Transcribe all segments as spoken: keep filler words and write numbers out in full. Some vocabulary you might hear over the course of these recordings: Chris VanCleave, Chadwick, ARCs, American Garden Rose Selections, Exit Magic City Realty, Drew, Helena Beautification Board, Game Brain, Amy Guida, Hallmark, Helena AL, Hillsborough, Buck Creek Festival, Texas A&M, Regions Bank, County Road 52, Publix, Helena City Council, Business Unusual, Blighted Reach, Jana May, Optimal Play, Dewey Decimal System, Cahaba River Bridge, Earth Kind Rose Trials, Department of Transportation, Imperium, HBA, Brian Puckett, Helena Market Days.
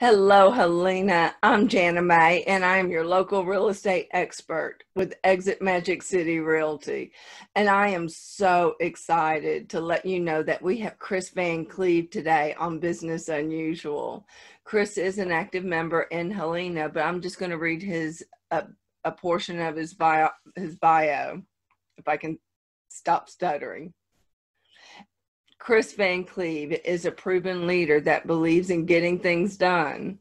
Hello, Helena. I'm Jana May, and I'm your local real estate expert with Exit Magic City Realty. And I am so excited to let you know that we have Chris VanCleave today on Business Unusual. Chris is an active member in Helena, but I'm just going to read his uh, a portion of his bio, his bio, if I can stop stuttering. Chris VanCleave is a proven leader that believes in getting things done.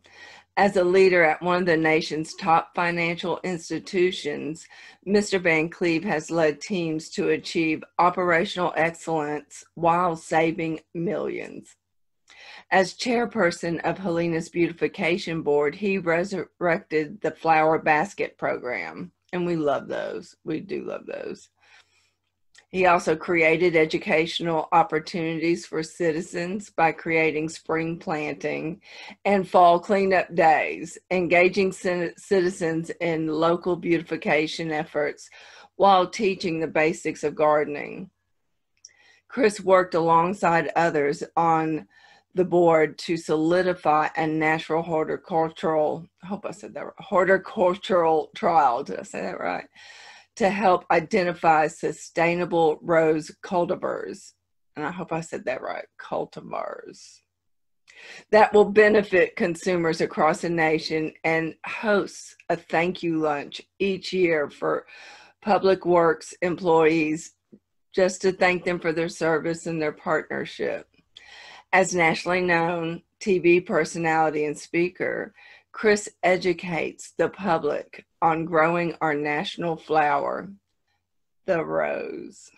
As a leader at one of the nation's top financial institutions, Mister VanCleave has led teams to achieve operational excellence while saving millions. As chairperson of Helena's Beautification Board, he resurrected the flower basket program, and we love those. We do love those. He also created educational opportunities for citizens by creating spring planting and fall cleanup days, engaging citizens in local beautification efforts while teaching the basics of gardening. Chris worked alongside others on the board to solidify a natural horticultural, I hope I said that right, horticultural trial, did I say that right? To help identify sustainable rose cultivars. And I hope I said that right, cultivars. That will benefit consumers across the nation, and hosts a thank you lunch each year for public works employees just to thank them for their service and their partnership. As nationally known T V personality and speaker, Chris educates the public on growing our national flower, the rose.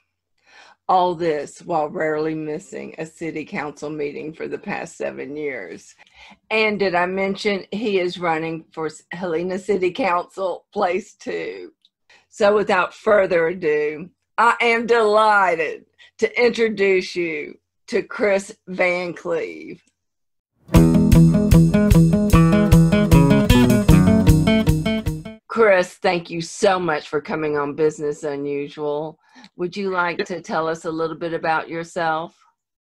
All this while rarely missing a city council meeting for the past seven years. And did I mention he is running for Helena City Council Place two? So without further ado, I am delighted to introduce you to Chris VanCleave. Chris, thank you so much for coming on Business Unusual. Would you like to tell us a little bit about yourself?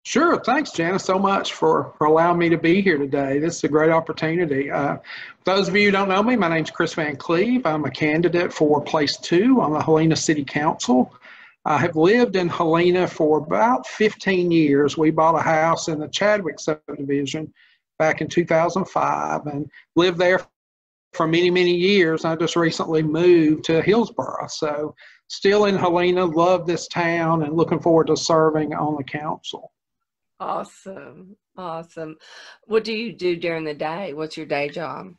Sure. Thanks, Jana, so much for, for allowing me to be here today. This is a great opportunity. Uh, for those of you who don't know me, my name's Chris VanCleave. I'm a candidate for Place two on the Helena City Council. I have lived in Helena for about fifteen years. We bought a house in the Chadwick subdivision back in two thousand five and lived there for many, many years. I just recently moved to Hillsborough. So still in Helena, love this town and looking forward to serving on the council. Awesome. Awesome. What do you do during the day? What's your day job?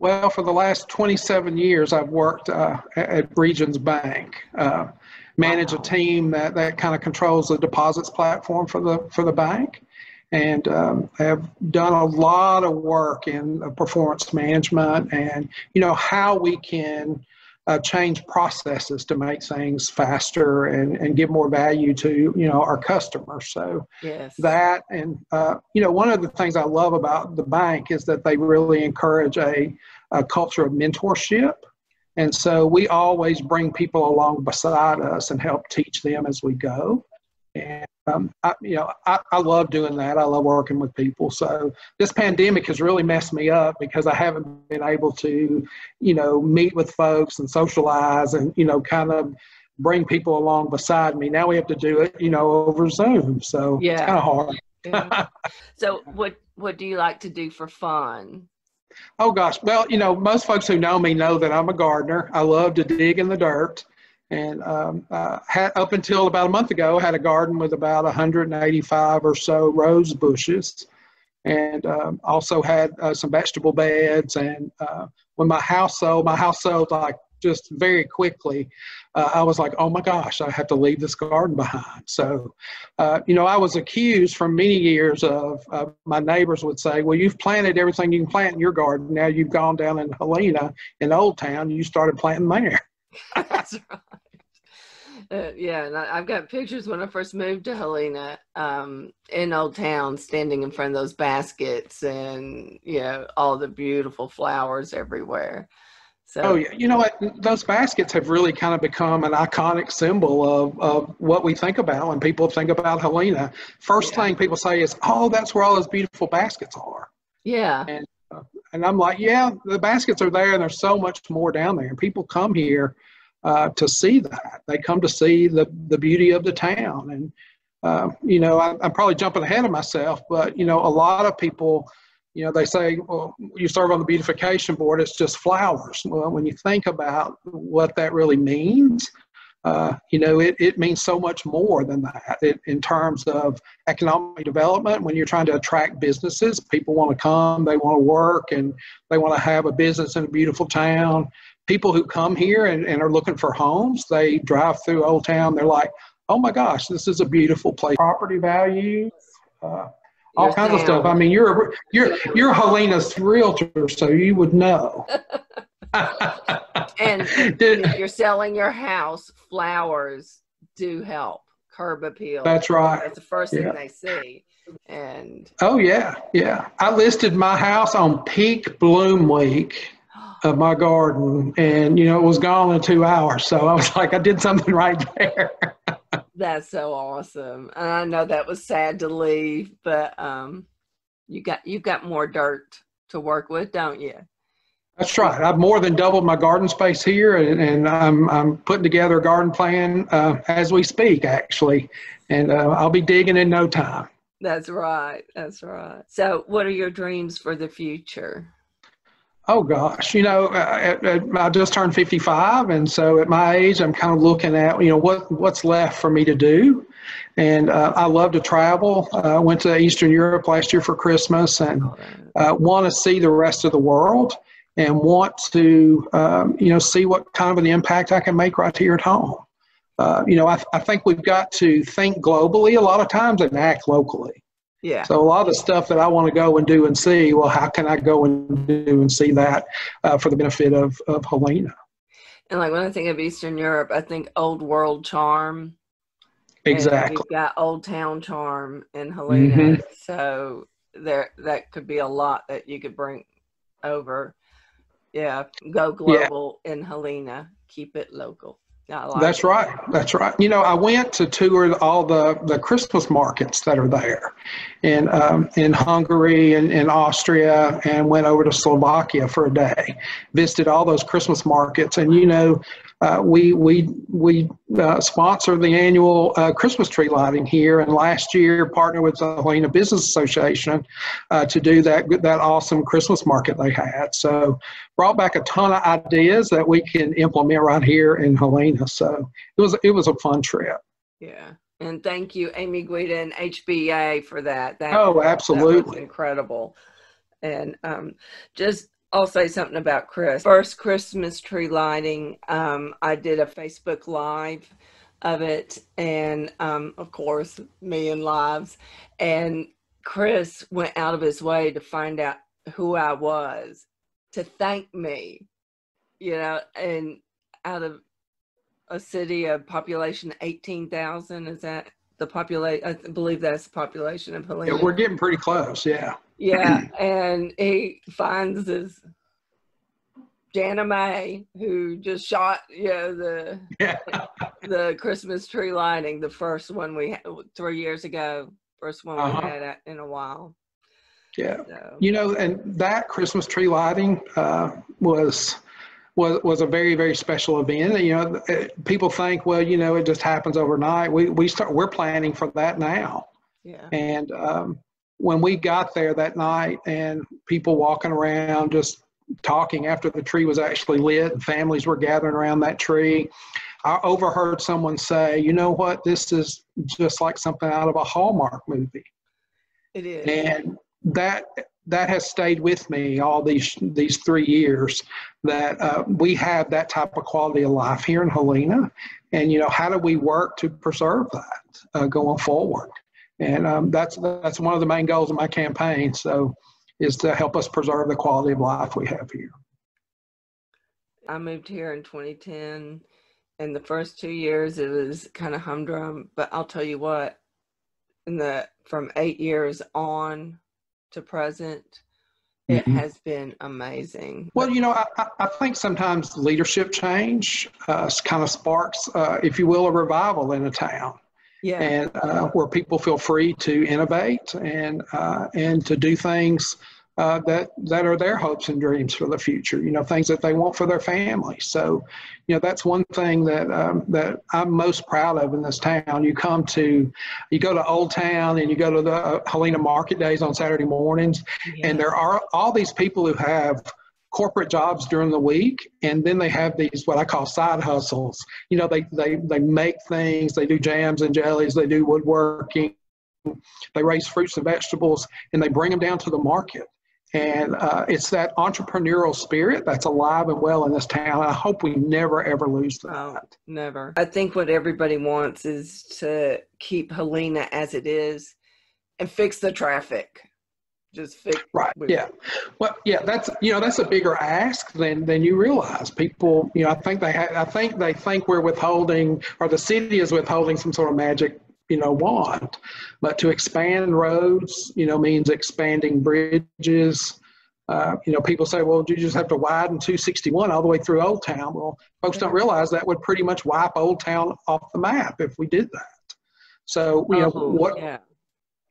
Well, for the last twenty-seven years, I've worked uh, at Regions Bank, uh, manage wow. a team that, that kind of controls the deposits platform for the, for the bank. And um, have done a lot of work in uh, performance management and, you know, how we can uh, change processes to make things faster and, and give more value to, you know, our customers. So yes. that and, uh, you know, one of the things I love about the bank is that they really encourage a, a culture of mentorship. And so we always bring people along beside us and help teach them as we go. And, um, I, you know, I, I love doing that. I love working with people. So this pandemic has really messed me up because I haven't been able to, you know, meet with folks and socialize and, you know, kind of bring people along beside me. Now we have to do it, you know, over Zoom. So yeah. It's kind of hard. Yeah. So what, what do you like to do for fun? Oh, gosh. Well, you know, most folks who know me know that I'm a gardener. I love to dig in the dirt. And um, uh, had, up until about a month ago, had a garden with about one hundred eighty-five or so rose bushes, and um, also had uh, some vegetable beds. And uh, when my house sold, my house sold like just very quickly. Uh, I was like, oh my gosh, I have to leave this garden behind. So, uh, you know, I was accused for many years of uh, my neighbors would say, well, you've planted everything you can plant in your garden. Now you've gone down in Helena, in Old Town, you started planting there. That's right. Uh, yeah, and I, I've got pictures when I first moved to Helena um, in Old Town, standing in front of those baskets and, you know, all the beautiful flowers everywhere. So, oh, yeah. You know what? Those baskets have really kind of become an iconic symbol of, of what we think about when people think about Helena. First yeah. thing people say is, oh, that's where all those beautiful baskets are. Yeah. And, uh, and I'm like, yeah, the baskets are there, and there's so much more down there. People come here uh, to see that. They come to see the, the beauty of the town. And, uh, you know, I, I'm probably jumping ahead of myself, but, you know, a lot of people, you know, they say, well, you serve on the beautification board, it's just flowers. Well, when you think about what that really means, Uh, you know, it, it means so much more than that it, in terms of economic development. When you're trying to attract businesses, people want to come, they want to work, and they want to have a business in a beautiful town. People who come here and, and are looking for homes, they drive through Old Town. They're like, oh, my gosh, this is a beautiful place. Property value, uh, all kinds of stuff. I mean, you're, you're, you're Helena's realtor, so you would know. And if you're selling your house, flowers do help curb appeal. That's right. That's the first yeah. thing they see. And oh yeah, yeah. I listed my house on peak bloom week of my garden, and you know it was gone in two hours. So I was like, I did something right there. That's so awesome. And I know that was sad to leave, but um, you got you've got more dirt to work with, don't you? That's right. I've more than doubled my garden space here, and, and I'm, I'm putting together a garden plan uh, as we speak, actually, and uh, I'll be digging in no time. That's right. That's right. So what are your dreams for the future? Oh, gosh. You know, I, I just turned fifty-five, and so at my age, I'm kind of looking at, you know, what what's left for me to do. And uh, I love to travel. I uh, went to Eastern Europe last year for Christmas and uh, want to see the rest of the world. And want to, um, you know, see what kind of an impact I can make right here at home. Uh, you know, I, th I think we've got to think globally a lot of times and act locally. Yeah. So a lot of the stuff that I want to go and do and see, well, how can I go and do and see that uh, for the benefit of, of Helena? And like when I think of Eastern Europe, I think old world charm. Exactly. We've got old town charm in Helena. Mm-hmm. So there, that could be a lot that you could bring over. Yeah, go global yeah. in Helena. Keep it local. Like That's it. right. That's right. You know, I went to tour all the, the Christmas markets that are there in, um, in Hungary and in Austria, and went over to Slovakia for a day, visited all those Christmas markets. And, you know, uh, we, we, we uh, sponsor the annual uh, Christmas tree lighting here. And last year partnered with the Helena Business Association uh, to do that, that awesome Christmas market they had. So brought back a ton of ideas that we can implement right here in Helena. So it was, it was a fun trip. Yeah. And thank you, Amy Guida and H B A for that. that oh, absolutely. That was incredible. And um, just, I'll say something about Chris. First Christmas tree lighting, um, I did a Facebook Live of it. And um, of course, million lives. And Chris went out of his way to find out who I was, to thank me, you know, and out of a city of population eighteen thousand, is that the population? I believe that's the population of Helena. Yeah, we're getting pretty close, yeah. Yeah, and he finds this Jana May, who just shot, you know, the, yeah. the Christmas tree lighting, the first one we had three years ago, first one uh-huh. we had in a while. Yeah, you know, and that Christmas tree lighting uh, was was was a very very special event. You know, it, people think, well, you know, it just happens overnight. We we start we're planning for that now. Yeah. And um, when we got there that night, and people walking around just talking after the tree was actually lit, and families were gathering around that tree, I overheard someone say, "You know what? This is just like something out of a Hallmark movie." It is. And that that has stayed with me all these these three years that uh, we have that type of quality of life here in Helena, and you know how do we work to preserve that uh, going forward, and um, that's that's one of the main goals of my campaign. So, is to help us preserve the quality of life we have here. I moved here in twenty ten, and the first two years it was kind of humdrum, but I'll tell you what, in the from eight years on to present, it mm-hmm. has been amazing. Well, you know, I, I think sometimes leadership change uh, kind of sparks, uh, if you will, a revival in a town. Yeah. And uh, where people feel free to innovate and, uh, and to do things uh, that, that are their hopes and dreams for the future, you know, things that they want for their family. So, you know, that's one thing that, um, that I'm most proud of in this town. You come to, you go to Old Town and you go to the uh, Helena Market Days on Saturday mornings, yeah. and there are all these people who have corporate jobs during the week, and then they have these what I call side hustles. You know, they, they, they make things, they do jams and jellies, they do woodworking, they raise fruits and vegetables, and they bring them down to the market. And uh, it's that entrepreneurial spirit that's alive and well in this town. I hope we never, ever lose that. Oh, never. I think what everybody wants is to keep Helena as it is and fix the traffic. Just fix right. Yeah. Well, yeah, that's, you know, that's a bigger ask than, than you realize. People, you know, I think they ha I think they think we're withholding, or the city is withholding some sort of magic, you know, wand. But to expand roads, you know, means expanding bridges. Uh, you know, people say, well, you just have to widen two sixty-one all the way through Old Town. Well, folks don't realize that would pretty much wipe Old Town off the map if we did that. So, you know, oh, what... Yeah.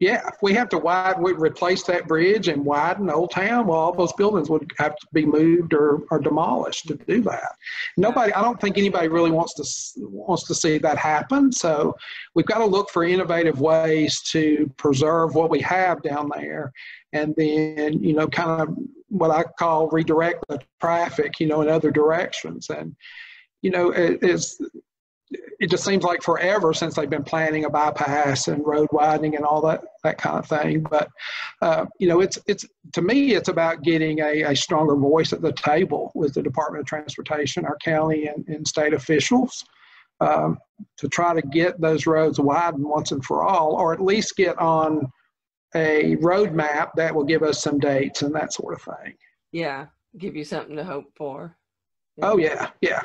Yeah, if we have to widen, we replace that bridge and widen Old Town, well, all those buildings would have to be moved or, or demolished to do that. Nobody, I don't think anybody really wants to wants to see that happen. So we've got to look for innovative ways to preserve what we have down there, and then, you know, kind of what I call redirect the traffic, you know, in other directions. And, you know, it, it's... it just seems like forever since they've been planning a bypass and road widening and all that, that kind of thing. But, uh, you know, it's, it's, to me, it's about getting a, a stronger voice at the table with the Department of Transportation, our county and, and state officials, um, to try to get those roads widened once and for all, or at least get on a roadmap that will give us some dates and that sort of thing. Yeah. Give you something to hope for. Yeah. Oh yeah. Yeah.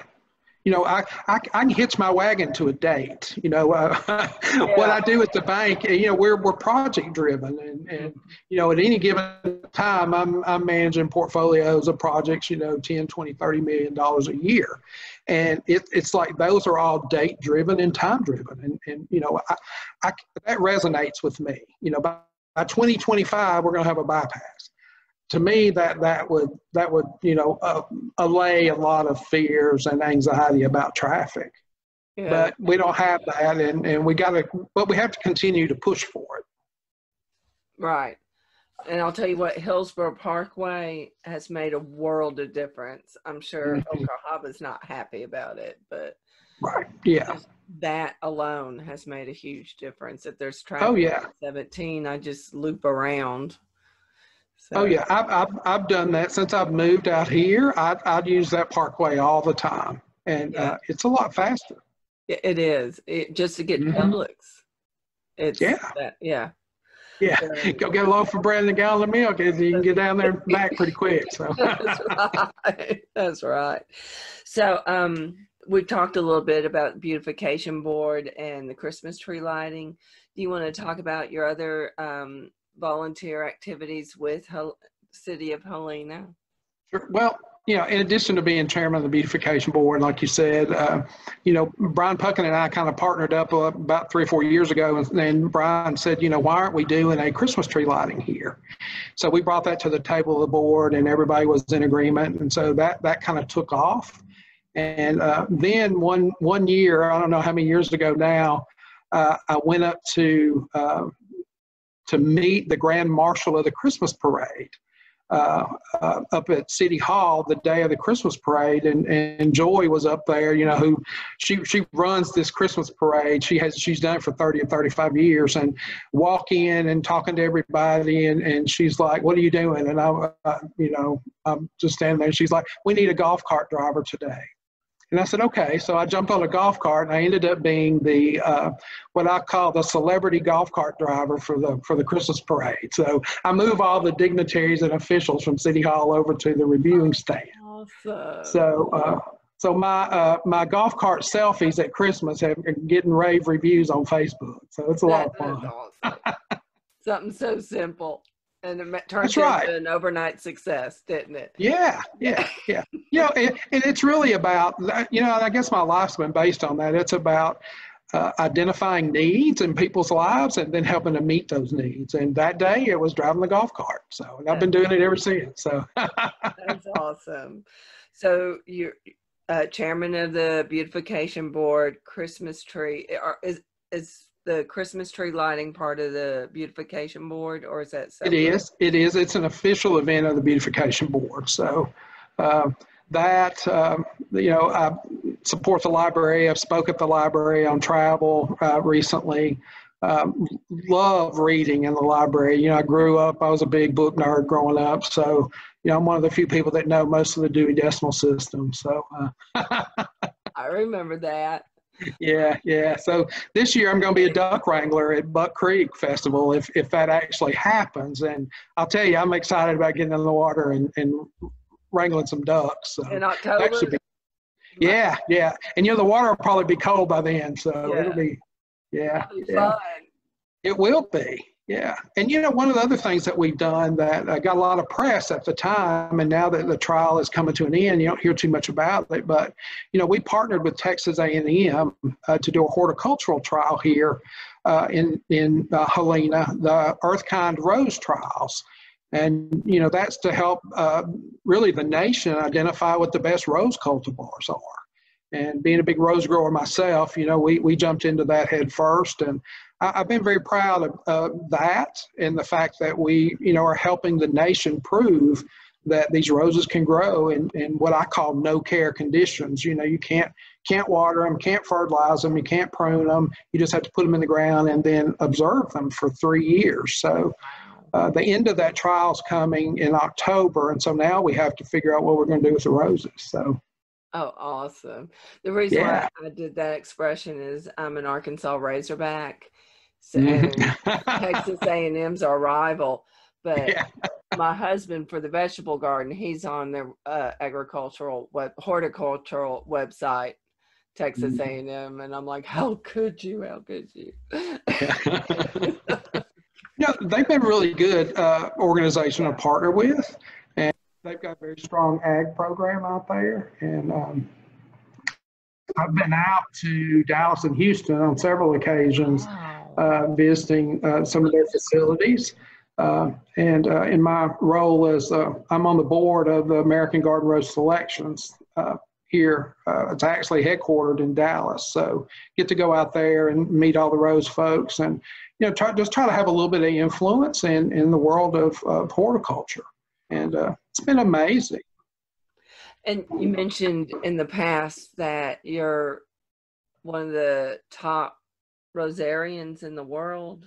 You know, I, I, I can hitch my wagon to a date. You know, uh, yeah. What I do at the bank, you know, we're, we're project driven. And, and, you know, at any given time, I'm, I'm managing portfolios of projects, you know, ten, twenty, thirty million dollars a year. And it, it's like those are all date driven and time driven. And, and you know, I, I, that resonates with me. You know, by, by twenty twenty-five, we're going to have a bypass. To me, that, that would, that would, you know, uh, allay a lot of fears and anxiety about traffic. Yeah. But we don't have that, and, and we got to, but we have to continue to push for it. Right. And I'll tell you what, Hillsborough Parkway has made a world of difference. I'm sure mm-hmm. Oklahoma's not happy about it, but right. Yeah. That alone has made a huge difference. If there's traffic oh, yeah. at seventeen, I just loop around. So. Oh yeah, I've, I've, I've done that since I've moved out here. I, I'd use that parkway all the time, and yeah. uh, it's a lot faster. It is, it, just to get mm-hmm. Publix. It's yeah. That, yeah. Yeah, so, go get a loaf of bread and a gallon of milk, and you can get down there and back pretty quick. So. That's right, that's right. So um, we've talked a little bit about beautification board and the Christmas tree lighting. Do you want to talk about your other um, volunteer activities with Hel City of Helena? Sure. Well, you know, in addition to being chairman of the beautification board, like you said, uh, you know, Brian Puckett and I kind of partnered up uh, about three or four years ago, and, and Brian said, you know, why aren't we doing a Christmas tree lighting here? So we brought that to the table of the board, and everybody was in agreement, and so that that kind of took off. And uh, then one one year, I don't know how many years ago now, uh, I went up to uh, to meet the Grand Marshal of the Christmas Parade uh, uh, up at City Hall the day of the Christmas Parade, and, and Joy was up there, you know, who she, she runs this Christmas Parade. She has, she's done it for thirty or thirty-five years, and walk in and talking to everybody, and, and she's like, what are you doing? And I, uh, you know, I'm just standing there, and she's like, we need a golf cart driver today. And I said, okay. So I jumped on a golf cart, and I ended up being the uh, what I call the celebrity golf cart driver for the for the Christmas parade. So I move all the dignitaries and officials from City Hall over to the reviewing stand. Awesome. So uh, so my uh, my golf cart selfies at Christmas have been getting rave reviews on Facebook. So it's a that, lot of fun. Awesome. Something so simple. And it turned right. into an overnight success, didn't it? Yeah, yeah, yeah. You know, and, and it's really about, you know, I guess my life's been based on that. It's about uh, identifying needs in people's lives and then helping to meet those needs. And that day it was driving the golf cart. So, and I've been doing it ever since. So that's awesome. So you're uh, chairman of the beautification board. Christmas tree is is the Christmas tree lighting part of the beautification board, or is that separate? It is. It is. It's an official event of the beautification board. So. Uh, That, um, you know, I support the library. I've spoke at the library on travel uh, recently. Um, love reading in the library. You know, I grew up, I was a big book nerd growing up. So, you know, I'm one of the few people that know most of the Dewey Decimal System. So. Uh, I remember that. Yeah, yeah. So this year I'm going to be a duck wrangler at Buck Creek Festival if, if that actually happens. And I'll tell you, I'm excited about getting in the water and, and wrangling some ducks. So in October? That should be, yeah, yeah. And, you know, the water will probably be cold by then, so yeah. it'll be, yeah. It'll be yeah. fun. It will be, yeah. And, you know, one of the other things that we've done that uh, got a lot of press at the time, and now that the trial is coming to an end, you don't hear too much about it, but, you know, we partnered with Texas A and M uh, to do a horticultural trial here uh, in, in uh, Helena, the Earth Kind Rose Trials. And, you know, that's to help uh, really the nation identify what the best rose cultivars are. And being a big rose grower myself, you know, we, we jumped into that head first. And I, I've been very proud of uh, that and the fact that we, you know, are helping the nation prove that these roses can grow in, in what I call no care conditions. You know, you can't, can't water them, can't fertilize them, you can't prune them. You just have to put them in the ground and then observe them for three years. So. Uh, the end of that trial is coming in October, and so now we have to figure out what we're going to do with the roses. So, oh, awesome! The reason yeah. why I did that expression is I'm an Arkansas Razorback, so Texas A and M's our rival. But yeah. my husband for the vegetable garden, he's on their uh, agricultural web, horticultural website, Texas mm-hmm. A and M, and I'm like, how could you? How could you? Yeah. Yeah, they've been really good uh, organization to partner with, and they've got a very strong ag program out there. And um, I've been out to Dallas and Houston on several occasions, uh, visiting uh, some of their facilities. Uh, and uh, in my role as uh, I'm on the board of the American Garden Rose Selections uh, here. Uh, it's actually headquartered in Dallas, so get to go out there and meet all the rose folks and. You know, try, just try to have a little bit of influence in, in the world of, of horticulture. And uh, it's been amazing. And you mentioned in the past that you're one of the top rosarians in the world.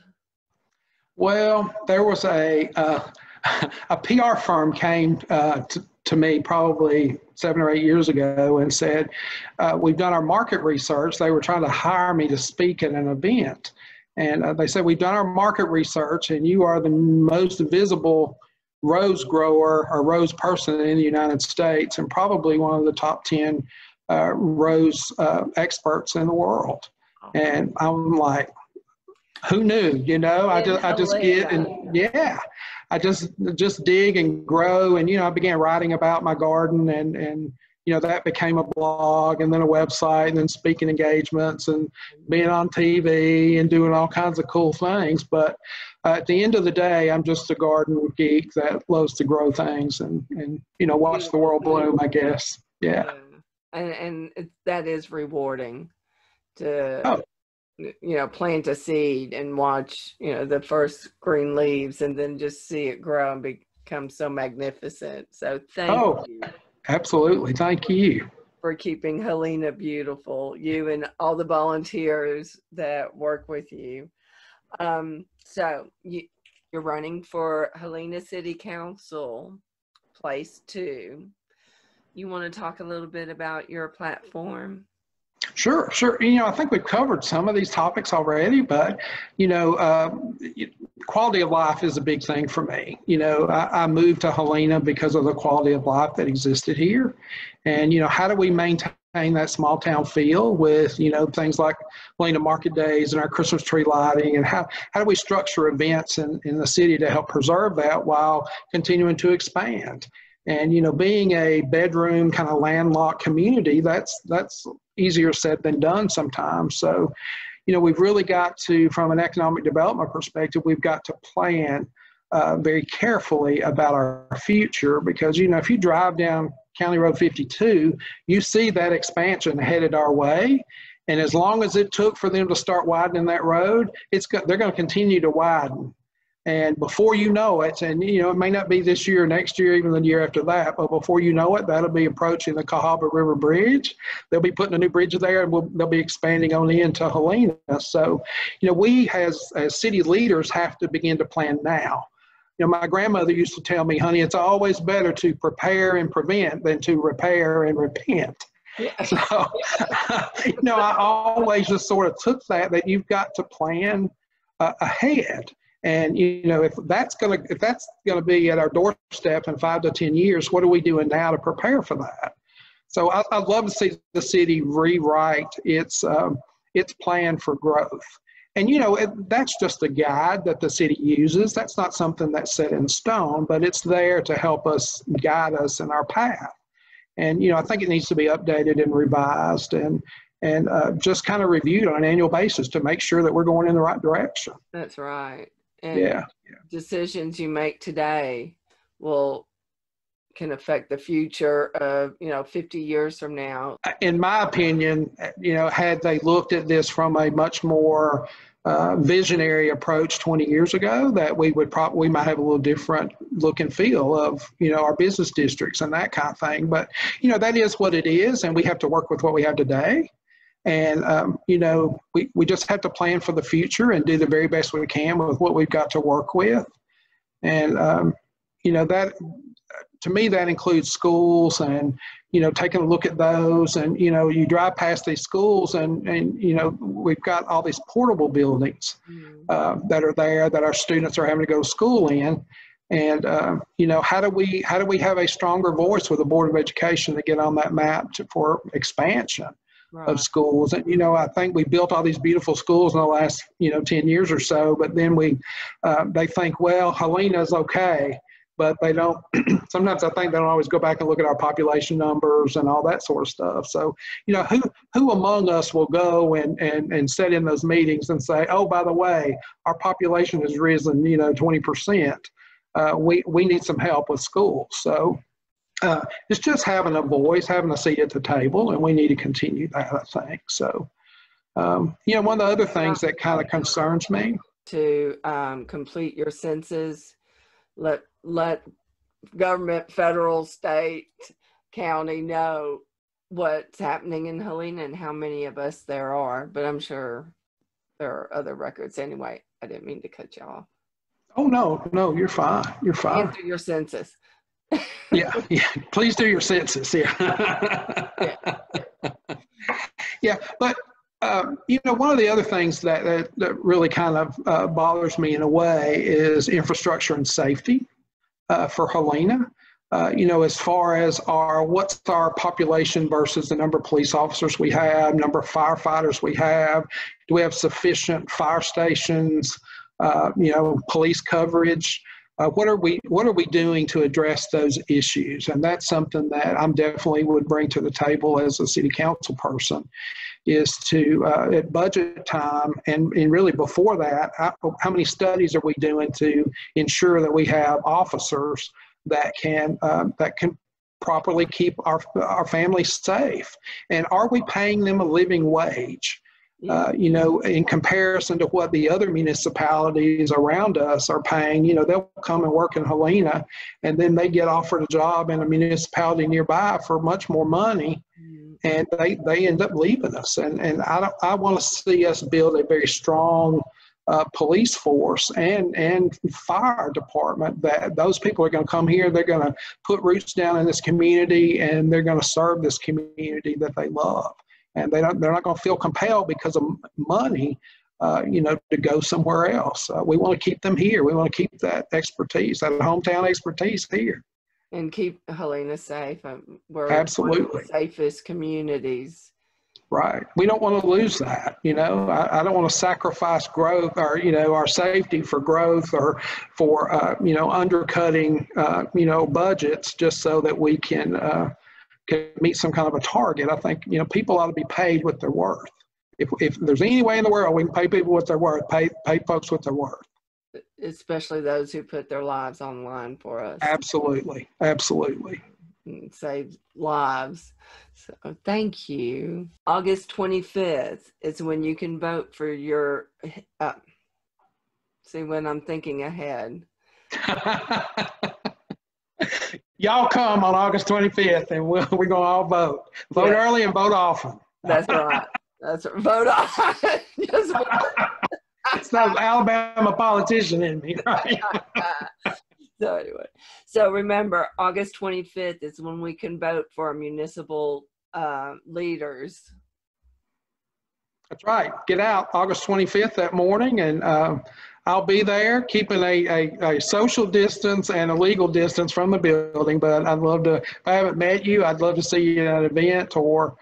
Well, there was a, uh, a P R firm came uh, to, to me probably seven or eight years ago and said, uh, we've done our market research. They were trying to hire me to speak at an event. And uh, they said, we've done our market research and you are the most visible rose grower or rose person in the United States and probably one of the top ten uh, rose uh, experts in the world. And I'm like, who knew, you know, I just, I just get and yeah, I just, just dig and grow. And, you know, I began writing about my garden and, and, you know, that became a blog and then a website and then speaking engagements and being on T V and doing all kinds of cool things. But uh, at the end of the day, I'm just a garden geek that loves to grow things and, and you know, watch the world bloom, I guess. Yeah. And, and it, that is rewarding to, oh. you know, plant a seed and watch, you know, the first green leaves and then just see it grow and become so magnificent. So thank oh. you. Absolutely. Thank you. For keeping Helena beautiful, you and all the volunteers that work with you. Um, so you, you're running for Helena City Council, place two. You want to talk a little bit about your platform? Sure, sure. You know, I think we've covered some of these topics already, but, you know, uh, quality of life is a big thing for me. You know, I, I moved to Helena because of the quality of life that existed here. And, you know, how do we maintain that small town feel with, you know, things like Helena Market Days and our Christmas tree lighting, and how, how do we structure events in, in the city to help preserve that while continuing to expand? And, you know, being a bedroom kind of landlocked community, that's that's easier said than done sometimes. So, you know, we've really got to, from an economic development perspective, we've got to plan uh, very carefully about our future, because, you know, if you drive down County Road fifty-two, you see that expansion headed our way. And as long as it took for them to start widening that road, it's go- they're going to continue to widen. And before you know it, and, you know, it may not be this year, next year, even the year after that, but before you know it, that'll be approaching the Cahaba River Bridge. They'll be putting a new bridge there, and we'll, they'll be expanding on into Helena. So, you know, we as, as city leaders have to begin to plan now. You know, my grandmother used to tell me, honey, it's always better to prepare and prevent than to repair and repent. Yeah. So, you know, I always just sort of took that, that you've got to plan uh, ahead. And, you know, if that's going to if that's going to be at our doorstep in five to ten years, what are we doing now to prepare for that? So I, I'd love to see the city rewrite its um, its plan for growth. And, you know, it, that's just a guide that the city uses. That's not something that's set in stone, but it's there to help us, guide us in our path. And, you know, I think it needs to be updated and revised and and uh, just kind of reviewed on an annual basis to make sure that we're going in the right direction. That's right. And yeah, yeah. Decisions you make today will can affect the future of, you know, fifty years from now. In my opinion, you know, had they looked at this from a much more uh, visionary approach twenty years ago, that we would probably, we might have a little different look and feel of, you know, our business districts and that kind of thing. But, you know, that is what it is, and we have to work with what we have today. And, um, you know, we, we just have to plan for the future and do the very best we can with what we've got to work with. And, um, you know, that, to me, that includes schools and, you know, taking a look at those. And, you know, you drive past these schools and, and you know, we've got all these portable buildings uh, that are there that our students are having to go to school in. And, uh, you know, how do we how do we have a stronger voice with the Board of Education to get on that map to, for expansion? Right. Of schools. And, you know, I think we built all these beautiful schools in the last, you know, ten years or so, but then we, uh, they think, well, Helena's okay, but they don't, sometimes I think they don't always go back and look at our population numbers and all that sort of stuff. So, you know, who, who among us will go and, and, and sit in those meetings and say, oh, by the way, our population has risen, you know, twenty percent. Uh, we, we need some help with schools. So, Uh, it's just having a voice, having a seat at the table, and we need to continue that, I think. So, um, you know, one of the other things that kind of concerns me. To um, complete your census, let, let government, federal, state, county know what's happening in Helena and how many of us there are, but I'm sure there are other records anyway. I didn't mean to cut you off. Oh, no, no, you're fine. You're fine. Answer your census. yeah, yeah. Please do your census here. yeah. yeah, but um, you know, one of the other things that that, that really kind of uh, bothers me in a way is infrastructure and safety uh, for Helena. Uh, you know, as far as our what's our population versus the number of police officers we have, number of firefighters we have. Do we have sufficient fire stations? Uh, you know, police coverage. Uh, what are we what are we doing to address those issues? And that's something that I'm definitely would bring to the table as a city council person, is to uh, at budget time and, and really before that, how, how many studies are we doing to ensure that we have officers that can um, that can properly keep our our families safe? And are we paying them a living wage? Uh, you know, in comparison to what the other municipalities around us are paying, you know, they'll come and work in Helena and then they get offered a job in a municipality nearby for much more money and they, they end up leaving us. And, and I, don't, I want to see us build a very strong uh, police force and, and fire department that those people are going to come here, they're going to put roots down in this community and they're going to serve this community that they love. And they don't, they're not going to feel compelled because of money, uh, you know, to go somewhere else. Uh, we want to keep them here. We want to keep that expertise, that hometown expertise here. And keep Helena safe. Um, we're Absolutely. One of the safest communities. Right. We don't want to lose that, you know. I, I don't want to sacrifice growth or, you know, our safety for growth or for, uh, you know, undercutting, uh, you know, budgets just so that we can uh, – could meet some kind of a target. I think, you know, people ought to be paid what they're worth. If, if there's any way in the world we can pay people what they're worth, pay, pay folks what they're worth. Especially those who put their lives on the line for us. Absolutely. Absolutely. And save lives. So thank you. August twenty-fifth is when you can vote for your, uh, see when I'm thinking ahead. Y'all come on August twenty-fifth and we'll, we're going to all vote. Vote yeah. early and vote often. That's right. That's right. Vote often. Just vote. It's not an Alabama politician in me, right? So anyway, so remember, August twenty-fifth is when we can vote for our municipal uh, leaders. That's right. Get out August twenty-fifth that morning, and uh, I'll be there keeping a, a, a social distance and a legal distance from the building. But I'd love to, if I haven't met you, I'd love to see you at an event or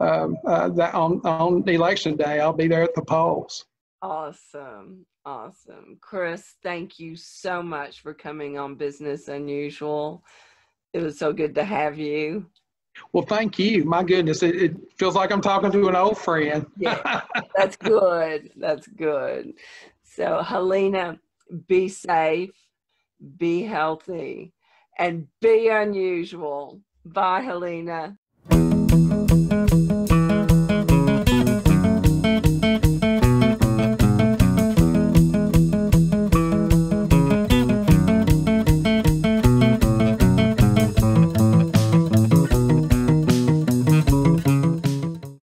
um, uh, that on, on election day. I'll be there at the polls. Awesome. Awesome. Chris, thank you so much for coming on Business Unusual. It was so good to have you. Well, thank you. My goodness, it, it feels like I'm talking to an old friend. Yeah, that's good. That's good. So, Helena, be safe, be healthy, and be unusual. Bye, Helena.